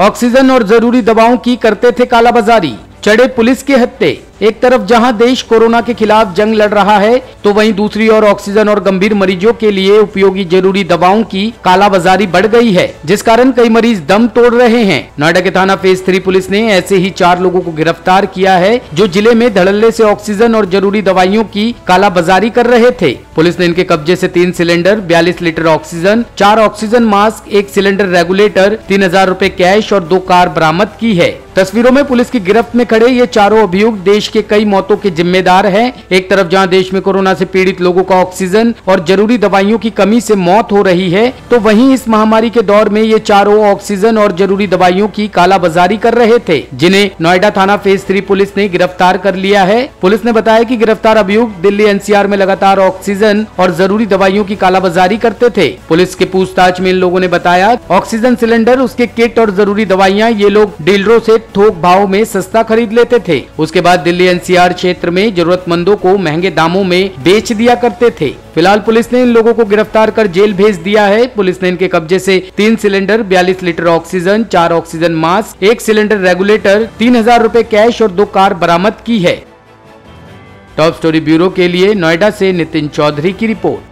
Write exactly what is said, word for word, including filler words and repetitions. Oxygen और जरूरी दवाओं की करते थे कालाबाजारी, चढ़े पुलिस के हत्थे। एक तरफ जहां देश कोरोना के खिलाफ जंग लड़ रहा है तो वहीं दूसरी ओर ऑक्सीजन और गंभीर मरीजों के लिए उपयोगी जरूरी दवाओं की कालाबाजारी बढ़ गई है, जिस कारण कई मरीज दम तोड़ रहे हैं। नोएडा के थाना फेज थ्री पुलिस ने ऐसे ही चार लोगों को गिरफ्तार किया है जो जिले में धड़ल्ले से ऑक्सीजन और जरूरी दवाइयों की कालाबाजारी कर रहे थे। पुलिस ने इनके कब्जे से तीन सिलेंडर, बयालीस लीटर ऑक्सीजन, चार ऑक्सीजन मास्क, एक सिलेंडर रेगुलेटर, तीन हजार रूपए कैश और दो कार बरामद की है। तस्वीरों में पुलिस की गिरफ्त में खड़े ये चारों अभियुक्त देश के कई मौतों के जिम्मेदार हैं। एक तरफ जहां देश में कोरोना से पीड़ित लोगों का ऑक्सीजन और जरूरी दवाइयों की कमी से मौत हो रही है, तो वहीं इस महामारी के दौर में ये चारों ऑक्सीजन और जरूरी दवाइयों की कालाबाजारी कर रहे थे, जिन्हें नोएडा थाना फेज थ्री पुलिस ने गिरफ्तार कर लिया है। पुलिस ने बताया कि गिरफ्तार अभियुक्त दिल्ली एनसीआर में लगातार ऑक्सीजन और जरूरी दवाइयों की कालाबाजारी करते थे। पुलिस के पूछताछ में इन लोगों ने बताया, ऑक्सीजन सिलेंडर, उसके किट और जरूरी दवाइयाँ ये लोग डीलरों से थोक भाव में सस्ता खरीद लेते थे। उसके बाद दिल्ली एनसीआर क्षेत्र में जरूरतमंदों को महंगे दामों में बेच दिया करते थे। फिलहाल पुलिस ने इन लोगों को गिरफ्तार कर जेल भेज दिया है। पुलिस ने इनके कब्जे से तीन सिलेंडर, बयालीस लीटर ऑक्सीजन, चार ऑक्सीजन मास्क, एक सिलेंडर रेगुलेटर, तीन हजार रूपए कैश और दो कार बरामद की है। टॉप स्टोरी ब्यूरो के लिए नोएडा से नितिन चौधरी की रिपोर्ट।